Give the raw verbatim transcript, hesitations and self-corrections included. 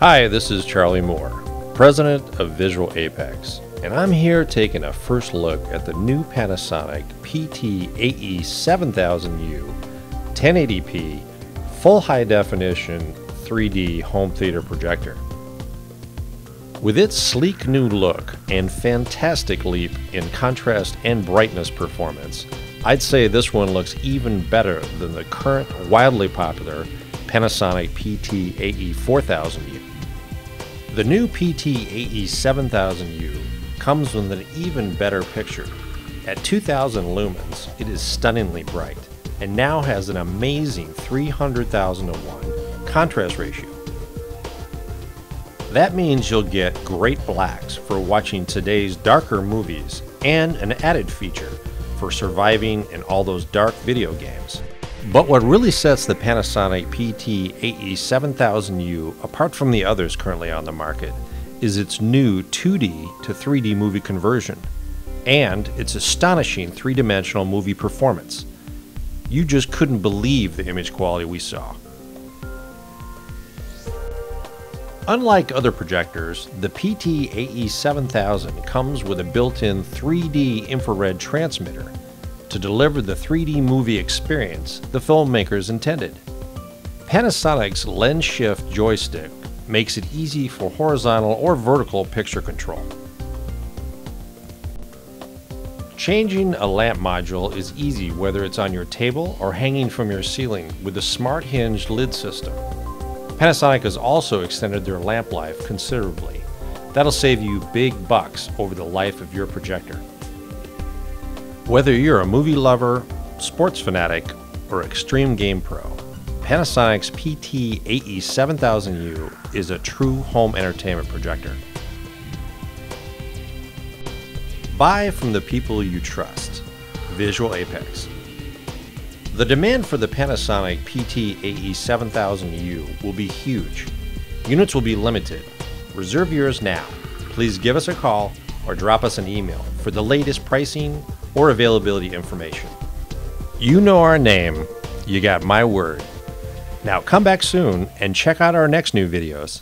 Hi, this is Charlie Moore, president of Visual Apex, and I'm here taking a first look at the new Panasonic P T A E seven thousand U ten eighty p full high definition three D home theater projector. With its sleek new look and fantastic leap in contrast and brightness performance, I'd say this one looks even better than the current wildly popular Panasonic P T A E four thousand U. The new P T A E seven thousand U comes with an even better picture. At two thousand lumens, it is stunningly bright and now has an amazing three hundred thousand to one contrast ratio. That means you'll get great blacks for watching today's darker movies and an added feature for surviving in all those dark video games. But what really sets the Panasonic P T A E seven thousand U apart from the others currently on the market is its new two D to three D movie conversion and its astonishing three-dimensional movie performance. You just couldn't believe the image quality we saw. Unlike other projectors, the P T A E seven thousand comes with a built-in three D infrared transmitter to deliver the three D movie experience the filmmakers intended. Panasonic's lens shift joystick makes it easy for horizontal or vertical picture control. Changing a lamp module is easy whether it's on your table or hanging from your ceiling with a smart hinged lid system. Panasonic has also extended their lamp life considerably. That'll save you big bucks over the life of your projector. Whether you're a movie lover, sports fanatic, or extreme game pro, Panasonic's P T A E seven thousand U is a true home entertainment projector. Buy from the people you trust. Visual Apex. The demand for the Panasonic P T A E seven thousand U will be huge. Units will be limited. Reserve yours now. Please give us a call or drop us an email for the latest pricing or availability information. You know our name, you got my word. Now come back soon and check out our next new videos.